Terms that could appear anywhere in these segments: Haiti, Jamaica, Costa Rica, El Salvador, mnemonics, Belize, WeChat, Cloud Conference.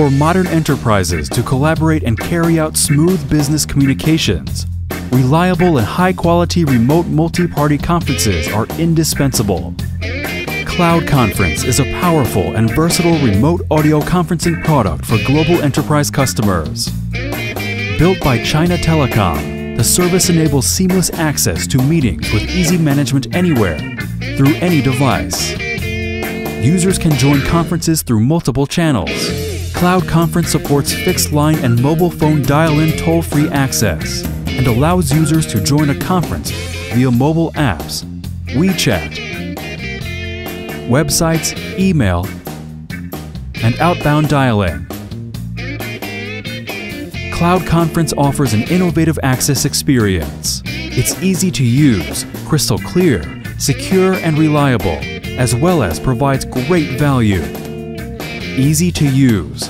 for modern enterprises to collaborate and carry out smooth business communications. Reliable and high-quality remote multi-party conferences are indispensable. Cloud Conference is a powerful and versatile remote audio conferencing product for global enterprise customers. Built by China Telecom, the service enables seamless access to meetings with easy management anywhere, through any device. Users can join conferences through multiple channels. Cloud Conference supports fixed-line and mobile phone dial-in toll-free access and allows users to join a conference via mobile apps, WeChat, websites, email, and outbound dial-in. Cloud Conference offers an innovative access experience. It's easy to use, crystal clear, secure, and reliable, as well as provides great value. Easy to use.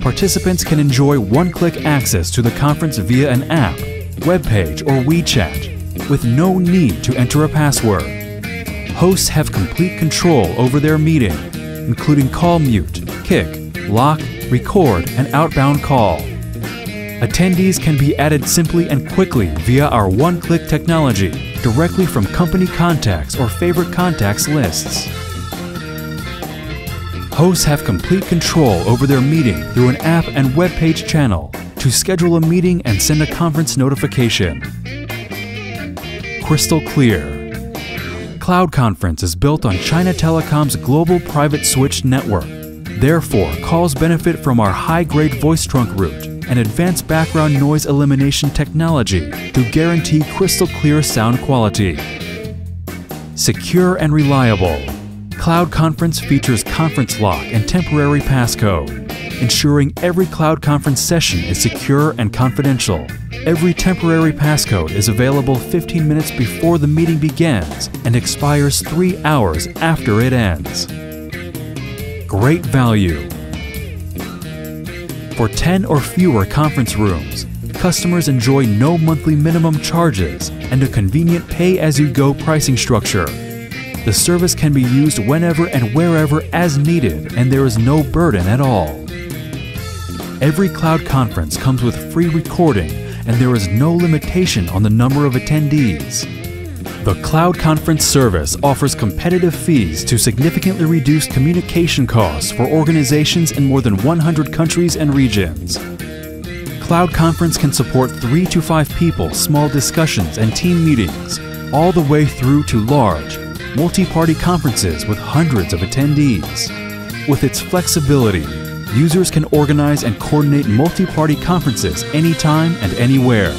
Participants can enjoy one-click access to the conference via an app, webpage, or WeChat, with no need to enter a password. Hosts have complete control over their meeting, including call mute, kick, lock, record, and outbound call. Attendees can be added simply and quickly via our one-click technology, directly from company contacts or favorite contacts lists. Hosts have complete control over their meeting through an app and webpage channel to schedule a meeting and send a conference notification. Crystal clear. Cloud Conference is built on China Telecom's global private switched network. Therefore, calls benefit from our high-grade voice trunk route and advanced background noise elimination technology to guarantee crystal clear sound quality. Secure and reliable. Cloud Conference features conference lock and temporary passcode, ensuring every Cloud Conference session is secure and confidential. Every temporary passcode is available 15 minutes before the meeting begins and expires 3 hours after it ends. Great value. For 10 or fewer conference rooms, customers enjoy no monthly minimum charges and a convenient pay-as-you-go pricing structure. The service can be used whenever and wherever as needed, and there is no burden at all. Every Cloud Conference comes with free recording, and there is no limitation on the number of attendees. The Cloud Conference service offers competitive fees to significantly reduce communication costs for organizations in more than 100 countries and regions. Cloud Conference can support 3 to 5 people, small discussions and team meetings, all the way through to large, multi-party conferences with hundreds of attendees. With its flexibility, users can organize and coordinate multi-party conferences anytime and anywhere,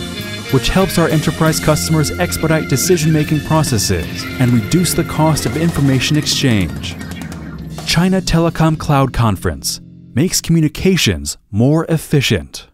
which helps our enterprise customers expedite decision-making processes and reduce the cost of information exchange. China Telecom Cloud Conference makes communications more efficient.